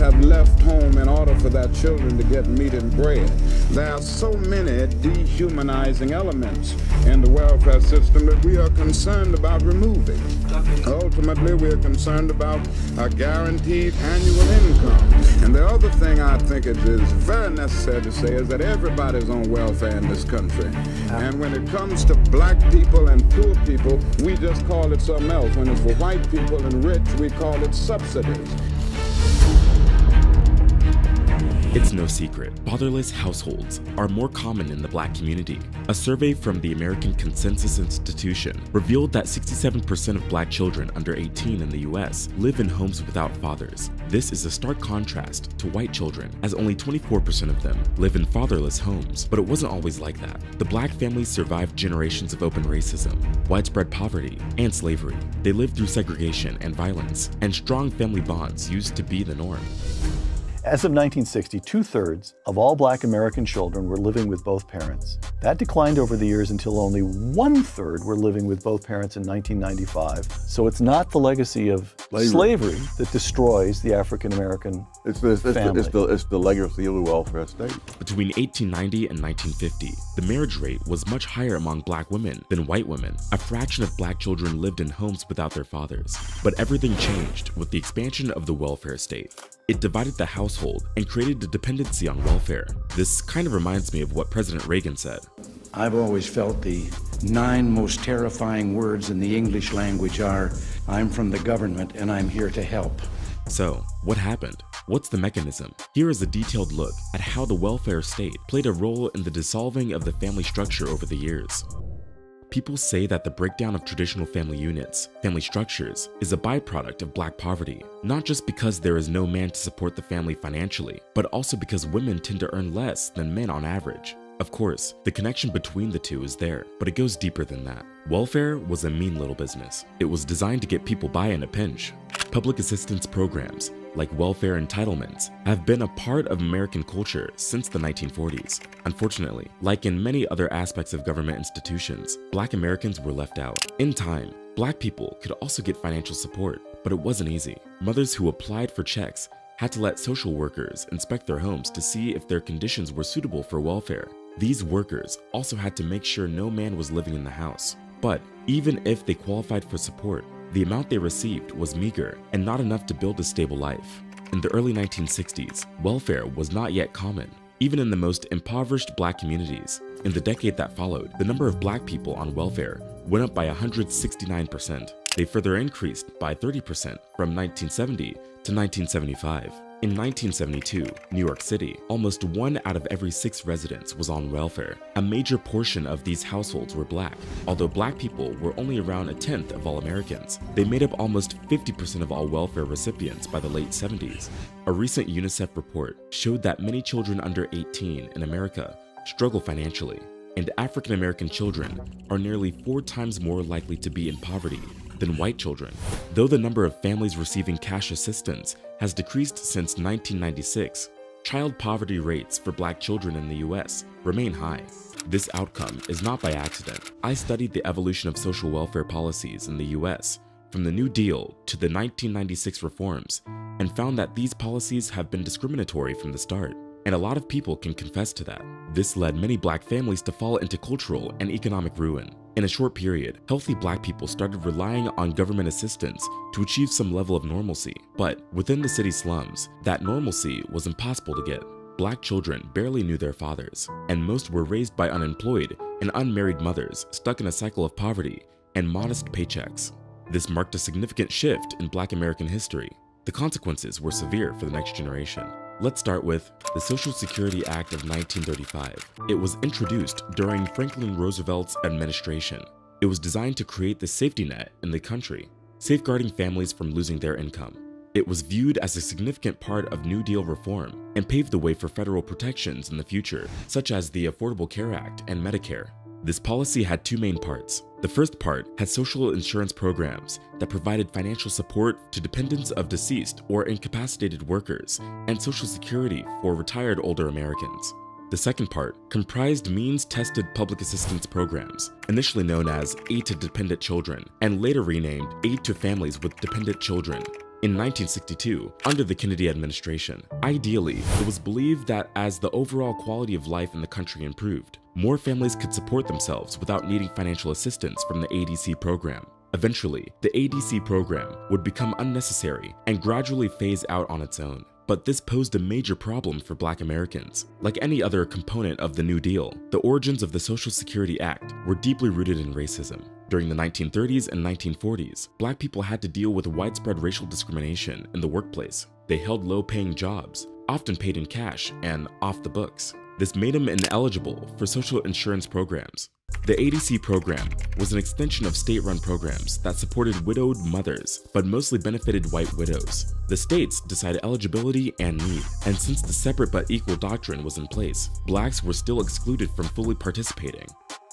have left home in order for their children to get meat and bread. There are so many dehumanizing elements in the welfare system that we are concerned about removing. Ultimately, we are concerned about a guaranteed annual income. And the other thing I think it is very necessary to say is that everybody's on welfare in this country. And when it comes to black people and poor people, we just call it something else. When it's for white people and rich, we call it subsidies. It's no secret, fatherless households are more common in the black community. A survey from the American Consensus Institution revealed that 67% of black children under 18 in the US live in homes without fathers. This is a stark contrast to white children, as only 24% of them live in fatherless homes. But it wasn't always like that. The black families survived generations of open racism, widespread poverty, and slavery. They lived through segregation and violence, and strong family bonds used to be the norm. As of 1960, two-thirds of all black American children were living with both parents. That declined over the years until only one-third were living with both parents in 1995. So it's not the legacy of slavery that destroys the African-American family. It's the legacy of the welfare state. Between 1890 and 1950, the marriage rate was much higher among black women than white women. A fraction of black children lived in homes without their fathers. But everything changed with the expansion of the welfare state. It divided the household and created a dependency on welfare. This kind of reminds me of what President Reagan said. I've always felt the 9 most terrifying words in the English language are, "I'm from the government and I'm here to help." So, what happened? What's the mechanism? Here is a detailed look at how the welfare state played a role in the dissolving of the family structure over the years. People say that the breakdown of traditional family units, family structures, is a byproduct of black poverty, not just because there is no man to support the family financially, but also because women tend to earn less than men on average. Of course, the connection between the two is there, but it goes deeper than that. Welfare was a mean little business. It was designed to get people by in a pinch. Public assistance programs, like welfare entitlements, have been a part of American culture since the 1940s. Unfortunately, like in many other aspects of government institutions, black Americans were left out. In time, black people could also get financial support, but it wasn't easy. Mothers who applied for checks had to let social workers inspect their homes to see if their conditions were suitable for welfare. These workers also had to make sure no man was living in the house. But even if they qualified for support, the amount they received was meager and not enough to build a stable life. In the early 1960s, welfare was not yet common, even in the most impoverished black communities. In the decade that followed, the number of black people on welfare went up by 169%. They further increased by 30% from 1970 to 1975. In 1972, New York City, almost 1 out of every 6 residents was on welfare. A major portion of these households were black. Although black people were only around 1/10 of all Americans, they made up almost 50% of all welfare recipients by the late 70s. A recent UNICEF report showed that many children under 18 in America struggle financially, and African American children are nearly 4 times more likely to be in poverty than white children. Though the number of families receiving cash assistance has decreased since 1996, child poverty rates for black children in the US remain high. This outcome is not by accident. I studied the evolution of social welfare policies in the US from the New Deal to the 1996 reforms and found that these policies have been discriminatory from the start. And a lot of people can confess to that. This led many black families to fall into cultural and economic ruin. In a short period, healthy black people started relying on government assistance to achieve some level of normalcy. But within the city slums, that normalcy was impossible to get. Black children barely knew their fathers, and most were raised by unemployed and unmarried mothers stuck in a cycle of poverty and modest paychecks. This marked a significant shift in black American history. The consequences were severe for the next generation. Let's start with the Social Security Act of 1935. It was introduced during Franklin Roosevelt's administration. It was designed to create the safety net in the country, safeguarding families from losing their income. It was viewed as a significant part of New Deal reform and paved the way for federal protections in the future, such as the Affordable Care Act and Medicare. This policy had 2 main parts. The first part had social insurance programs that provided financial support to dependents of deceased or incapacitated workers and Social Security for retired older Americans. The second part comprised means-tested public assistance programs, initially known as Aid to Dependent Children and later renamed Aid to Families with Dependent Children. In 1962, under the Kennedy administration, ideally, it was believed that as the overall quality of life in the country improved, more families could support themselves without needing financial assistance from the ADC program. Eventually, the ADC program would become unnecessary and gradually phase out on its own. But this posed a major problem for Black Americans. Like any other component of the New Deal, the origins of the Social Security Act were deeply rooted in racism. During the 1930s and 1940s, Black people had to deal with widespread racial discrimination in the workplace. They held low-paying jobs, often paid in cash and off the books. This made them ineligible for social insurance programs. The ADC program was an extension of state-run programs that supported widowed mothers, but mostly benefited white widows. The states decided eligibility and need, and since the separate but equal doctrine was in place, Blacks were still excluded from fully participating.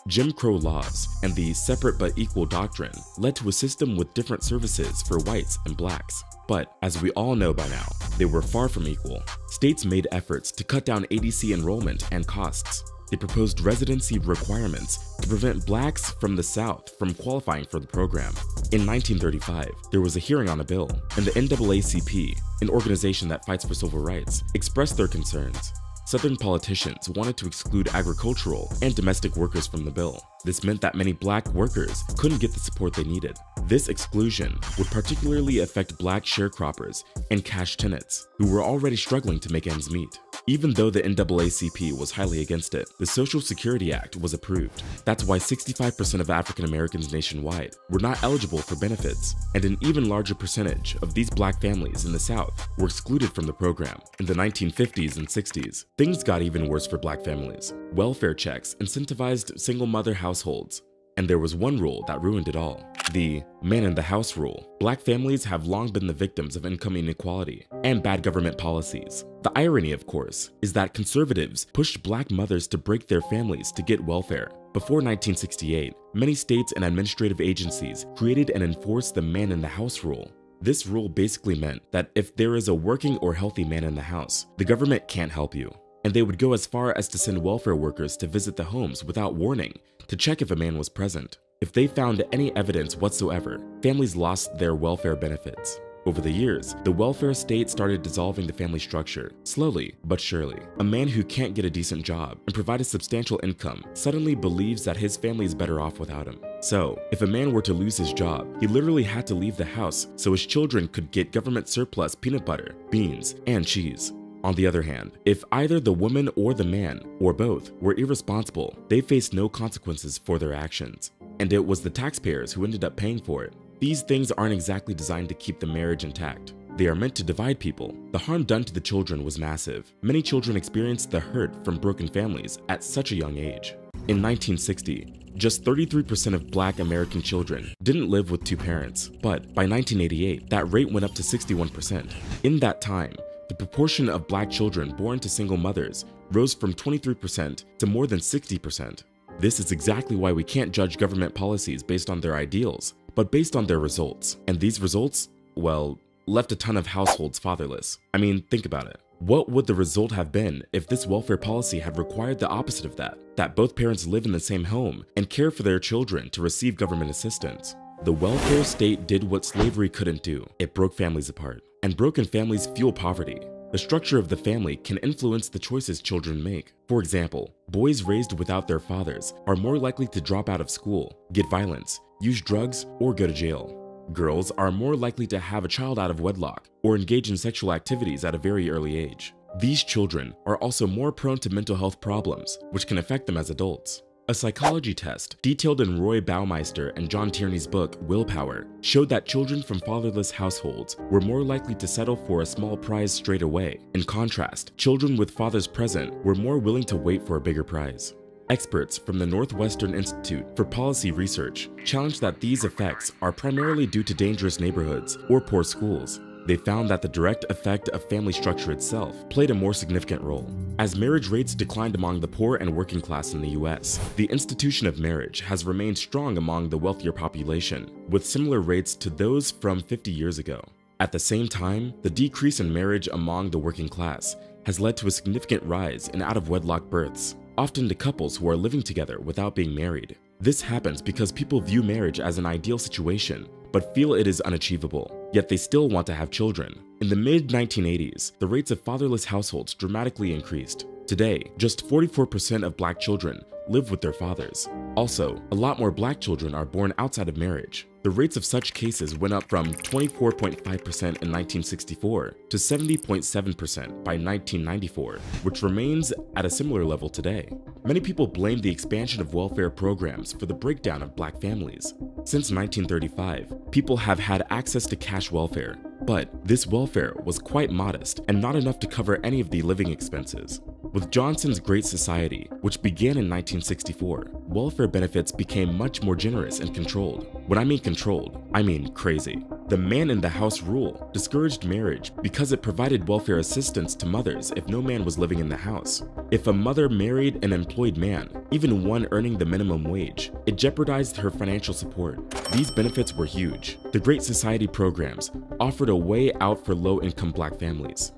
Jim Crow laws and the separate but equal doctrine led to a system with different services for whites and Blacks. But as we all know by now, they were far from equal. States made efforts to cut down ADC enrollment and costs. They proposed residency requirements to prevent Blacks from the South from qualifying for the program. In 1935, there was a hearing on the bill, and the NAACP, an organization that fights for civil rights, expressed their concerns. Southern politicians wanted to exclude agricultural and domestic workers from the bill. This meant that many Black workers couldn't get the support they needed. This exclusion would particularly affect Black sharecroppers and cash tenants, who were already struggling to make ends meet. Even though the NAACP was highly against it, the Social Security Act was approved. That's why 65% of African Americans nationwide were not eligible for benefits, and an even larger percentage of these Black families in the South were excluded from the program. In the 1950s and 60s, things got even worse for Black families. Welfare checks incentivized single-mother households, and there was one rule that ruined it all: the man-in-the-house rule. Black families have long been the victims of income inequality and bad government policies. The irony, of course, is that conservatives pushed Black mothers to break their families to get welfare. Before 1968, many states and administrative agencies created and enforced the man-in-the-house rule. This rule basically meant that if there is a working or healthy man in the house, the government can't help you. And they would go as far as to send welfare workers to visit the homes without warning to check if a man was present. If they found any evidence whatsoever, families lost their welfare benefits. Over the years, the welfare state started dissolving the family structure, slowly but surely. A man who can't get a decent job and provide a substantial income suddenly believes that his family is better off without him. So, if a man were to lose his job, he literally had to leave the house so his children could get government surplus peanut butter, beans, and cheese. On the other hand, if either the woman or the man, or both, were irresponsible, they faced no consequences for their actions. And it was the taxpayers who ended up paying for it. These things aren't exactly designed to keep the marriage intact. They are meant to divide people. The harm done to the children was massive. Many children experienced the hurt from broken families at such a young age. In 1960, just 33% of Black American children didn't live with two parents. But by 1988, that rate went up to 61%. In that time, the proportion of Black children born to single mothers rose from 23% to more than 60%. This is exactly why we can't judge government policies based on their ideals, but based on their results. And these results, well, left a ton of households fatherless. I mean, think about it. What would the result have been if this welfare policy had required the opposite of that? That both parents live in the same home and care for their children to receive government assistance. The welfare state did what slavery couldn't do. It broke families apart. And broken families fuel poverty. The structure of the family can influence the choices children make. For example, boys raised without their fathers are more likely to drop out of school, get violence, use drugs, or go to jail. Girls are more likely to have a child out of wedlock or engage in sexual activities at a very early age. These children are also more prone to mental health problems, which can affect them as adults. A psychology test, detailed in Roy Baumeister and John Tierney's book, Willpower, showed that children from fatherless households were more likely to settle for a small prize straight away. In contrast, children with fathers present were more willing to wait for a bigger prize. Experts from the Northwestern Institute for Policy Research challenged that these effects are primarily due to dangerous neighborhoods or poor schools. They found that the direct effect of family structure itself played a more significant role. As marriage rates declined among the poor and working class in the US, the institution of marriage has remained strong among the wealthier population, with similar rates to those from 50 years ago. At the same time, the decrease in marriage among the working class has led to a significant rise in out-of-wedlock births, often to couples who are living together without being married. This happens because people view marriage as an ideal situation, but feel it is unachievable, yet they still want to have children. In the mid-1980s, the rates of fatherless households dramatically increased. Today, just 44% of black children live with their fathers. Also, a lot more black children are born outside of marriage. The rates of such cases went up from 24.5% in 1964 to 70.7% by 1994, which remains at a similar level today. Many people blame the expansion of welfare programs for the breakdown of black families. Since 1935, people have had access to cash welfare, but this welfare was quite modest and not enough to cover any of the living expenses. With Johnson's Great Society, which began in 1964, welfare benefits became much more generous and controlled. When I mean controlled, I mean crazy. The man-in-the-house rule discouraged marriage because it provided welfare assistance to mothers if no man was living in the house. If a mother married an employed man, even one earning the minimum wage, it jeopardized her financial support. These benefits were huge. The Great Society programs offered a way out for low-income black families.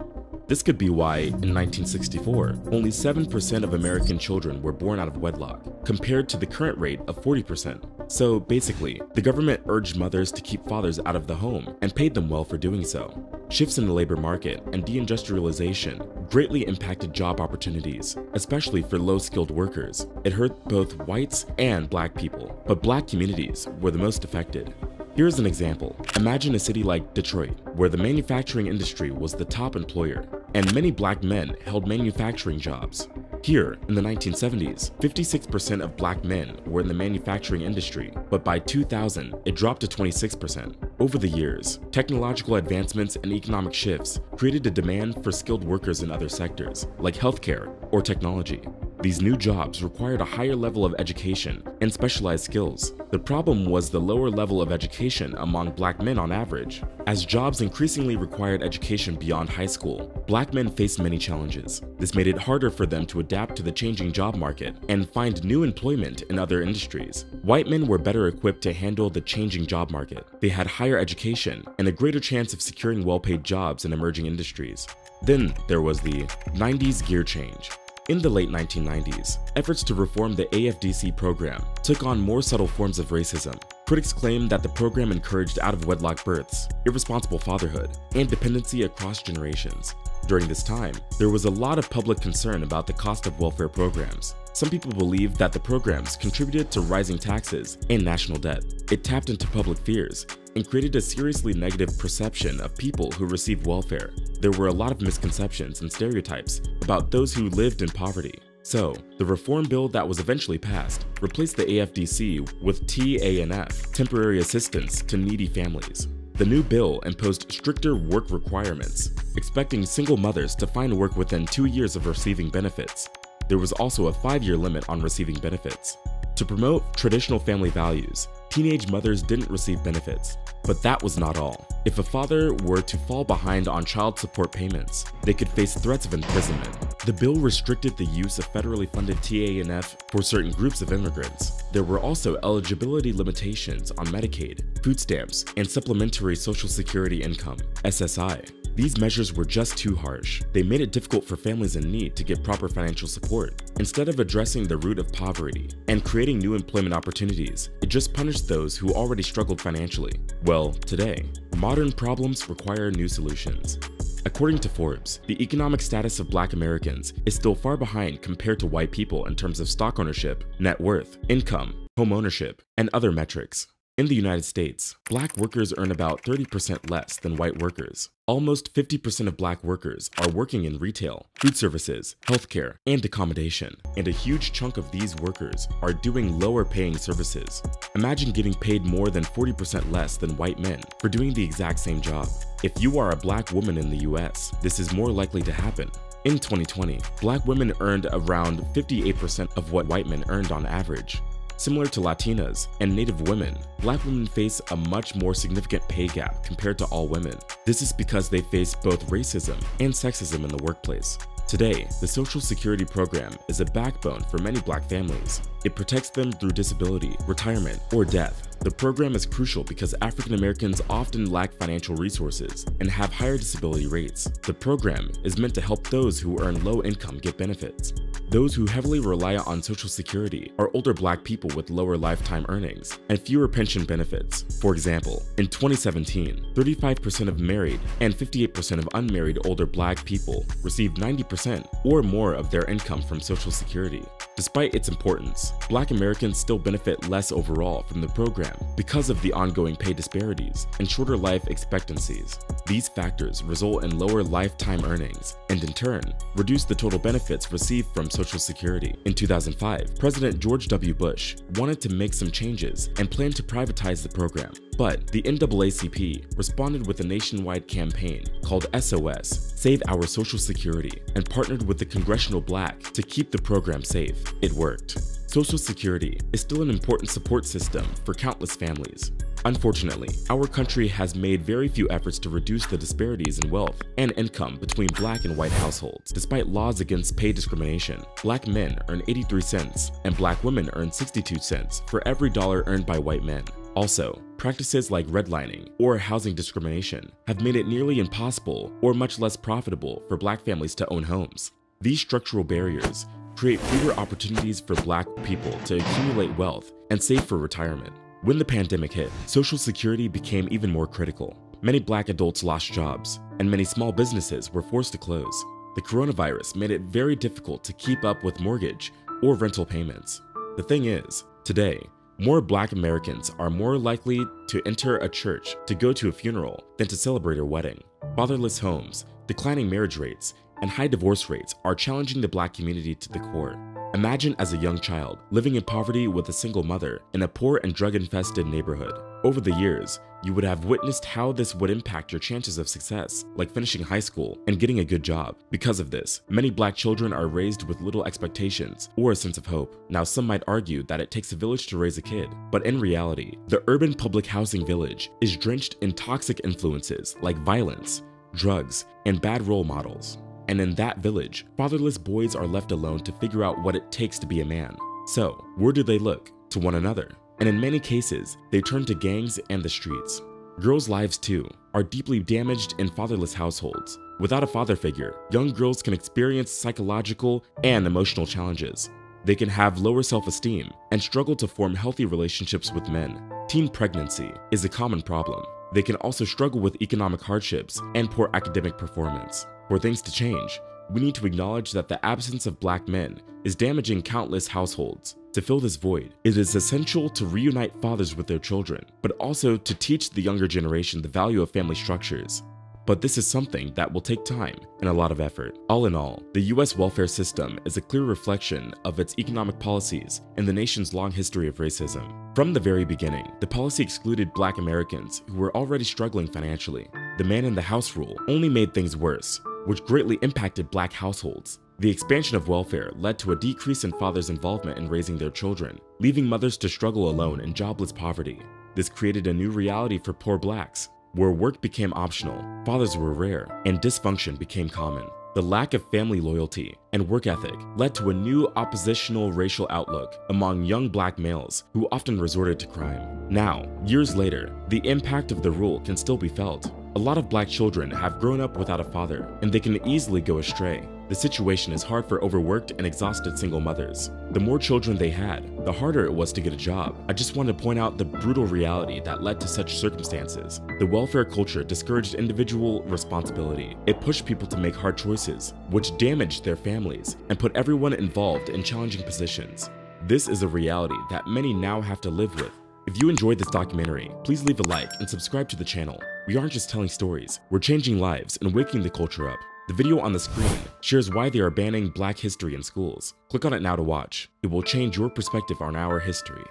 This could be why, in 1964, only 7% of American children were born out of wedlock, compared to the current rate of 40%. So basically, the government urged mothers to keep fathers out of the home and paid them well for doing so. Shifts in the labor market and deindustrialization greatly impacted job opportunities, especially for low-skilled workers. It hurt both whites and black people, but black communities were the most affected. Here's an example. Imagine a city like Detroit, where the manufacturing industry was the top employer, and many black men held manufacturing jobs. Here, in the 1970s, 56% of black men were in the manufacturing industry, but by 2000, it dropped to 26%. Over the years, technological advancements and economic shifts created a demand for skilled workers in other sectors, like healthcare or technology. These new jobs required a higher level of education and specialized skills. The problem was the lower level of education among black men on average. As jobs increasingly required education beyond high school, black men faced many challenges. This made it harder for them to adapt to the changing job market and find new employment in other industries. White men were better equipped to handle the changing job market. They had higher education and a greater chance of securing well-paid jobs in emerging industries. Then there was the 90s gear change. In the late 1990s, efforts to reform the AFDC program took on more subtle forms of racism. Critics claim that the program encouraged out-of-wedlock births, irresponsible fatherhood, and dependency across generations. During this time, there was a lot of public concern about the cost of welfare programs. Some people believed that the programs contributed to rising taxes and national debt. It tapped into public fears and created a seriously negative perception of people who received welfare. There were a lot of misconceptions and stereotypes about those who lived in poverty. So, the reform bill that was eventually passed replaced the AFDC with TANF, Temporary Assistance to Needy Families. The new bill imposed stricter work requirements, expecting single mothers to find work within 2 years of receiving benefits. There was also a 5-year limit on receiving benefits. To promote traditional family values, teenage mothers didn't receive benefits. But that was not all. If a father were to fall behind on child support payments, they could face threats of imprisonment. The bill restricted the use of federally funded TANF for certain groups of immigrants. There were also eligibility limitations on Medicaid, food stamps, and supplementary Social Security income, SSI. These measures were just too harsh. They made it difficult for families in need to get proper financial support. Instead of addressing the root of poverty and creating new employment opportunities, it just punished those who already struggled financially. Well, today, modern problems require new solutions. According to Forbes, the economic status of black Americans is still far behind compared to white people in terms of stock ownership, net worth, income, home ownership, and other metrics. In the United States, black workers earn about 30% less than white workers. Almost 50% of black workers are working in retail, food services, healthcare, and accommodation, and a huge chunk of these workers are doing lower-paying services. Imagine getting paid more than 40% less than white men for doing the exact same job. If you are a black woman in the US, this is more likely to happen. In 2020, black women earned around 58% of what white men earned on average. Similar to Latinas and Native women, black women face a much more significant pay gap compared to all women. This is because they face both racism and sexism in the workplace. Today, the Social Security program is a backbone for many black families. It protects them through disability, retirement, or death. The program is crucial because African Americans often lack financial resources and have higher disability rates. The program is meant to help those who earn low income get benefits. Those who heavily rely on Social Security are older Black people with lower lifetime earnings and fewer pension benefits. For example, in 2017, 35% of married and 58% of unmarried older Black people received 90% or more of their income from Social Security. Despite its importance, Black Americans still benefit less overall from the program because of the ongoing pay disparities and shorter life expectancies. These factors result in lower lifetime earnings and, in turn, reduce the total benefits received from Social Security. In 2005, President George W. Bush wanted to make some changes and planned to privatize the program. But the NAACP responded with a nationwide campaign called SOS, Save Our Social Security, and partnered with the Congressional Black to keep the program safe. It worked. Social Security is still an important support system for countless families. Unfortunately, our country has made very few efforts to reduce the disparities in wealth and income between Black and white households. Despite laws against pay discrimination, Black men earn 83 cents and Black women earn 62 cents for every dollar earned by white men. Also, practices like redlining or housing discrimination have made it nearly impossible or much less profitable for Black families to own homes. These structural barriers create fewer opportunities for Black people to accumulate wealth and save for retirement. When the pandemic hit, Social Security became even more critical. Many Black adults lost jobs, and many small businesses were forced to close. The coronavirus made it very difficult to keep up with mortgage or rental payments. The thing is, today, more Black Americans are more likely to enter a church to go to a funeral than to celebrate a wedding. Fatherless homes, declining marriage rates, and high divorce rates are challenging the Black community to the core. Imagine as a young child living in poverty with a single mother in a poor and drug-infested neighborhood. Over the years, you would have witnessed how this would impact your chances of success, like finishing high school and getting a good job. Because of this, many Black children are raised with little expectations or a sense of hope. Now, some might argue that it takes a village to raise a kid, but in reality, the urban public housing village is drenched in toxic influences like violence, drugs, and bad role models. And in that village, fatherless boys are left alone to figure out what it takes to be a man. So, where do they look? To one another. And in many cases, they turn to gangs and the streets. Girls' lives, too, are deeply damaged in fatherless households. Without a father figure, young girls can experience psychological and emotional challenges. They can have lower self-esteem and struggle to form healthy relationships with men. Teen pregnancy is a common problem. They can also struggle with economic hardships and poor academic performance. For things to change, we need to acknowledge that the absence of Black men is damaging countless households. To fill this void, it is essential to reunite fathers with their children, but also to teach the younger generation the value of family structures. But this is something that will take time and a lot of effort. All in all, the U.S. welfare system is a clear reflection of its economic policies and the nation's long history of racism. From the very beginning, the policy excluded Black Americans who were already struggling financially. The man-in-the-house rule only made things worse, which greatly impacted Black households. The expansion of welfare led to a decrease in fathers' involvement in raising their children, leaving mothers to struggle alone in jobless poverty. This created a new reality for poor Blacks, where work became optional, fathers were rare, and dysfunction became common. The lack of family loyalty and work ethic led to a new oppositional racial outlook among young Black males who often resorted to crime. Now, years later, the impact of the rule can still be felt. A lot of Black children have grown up without a father, and they can easily go astray. The situation is hard for overworked and exhausted single mothers. The more children they had, the harder it was to get a job. I just want to point out the brutal reality that led to such circumstances. The welfare culture discouraged individual responsibility. It pushed people to make hard choices, which damaged their families and put everyone involved in challenging positions. This is a reality that many now have to live with. If you enjoyed this documentary, please leave a like and subscribe to the channel. We aren't just telling stories, we're changing lives and waking the culture up. The video on the screen shares why they are banning Black history in schools. Click on it now to watch. It will change your perspective on our history.